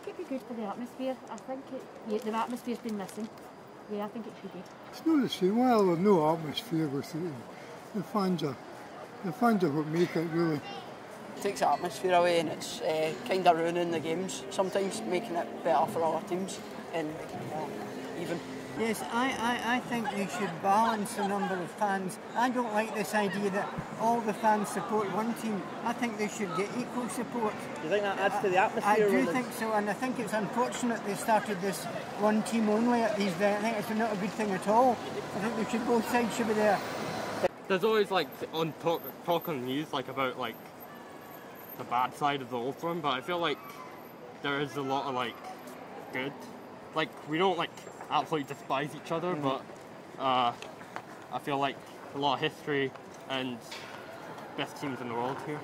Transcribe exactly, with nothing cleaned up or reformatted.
think it'd be good for the atmosphere. I think it, yeah, the atmosphere's been missing. Yeah, I think it should be. It's not the same. Well, there's no atmosphere with it. The fans are, the fans are what make it, really. It takes the atmosphere away, and it's uh, kind of ruining the games, sometimes making it better for our teams and uh, even. Yes, I, I, I think you should balance the number of fans. I don't like this idea that all the fans support one team. I think they should get equal support. Do you think that adds I, to the atmosphere? I do think so, and I think it's unfortunate they started this one team only at these days. I think it's not a good thing at all. I think they should, both sides should be there. There's always like on talk, talk on the news like about like the bad side of the Old Firm, but I feel like there is a lot of like good. Like we don't like absolutely despise each other, mm-hmm. but uh, I feel like a lot of history and best teams in the world here.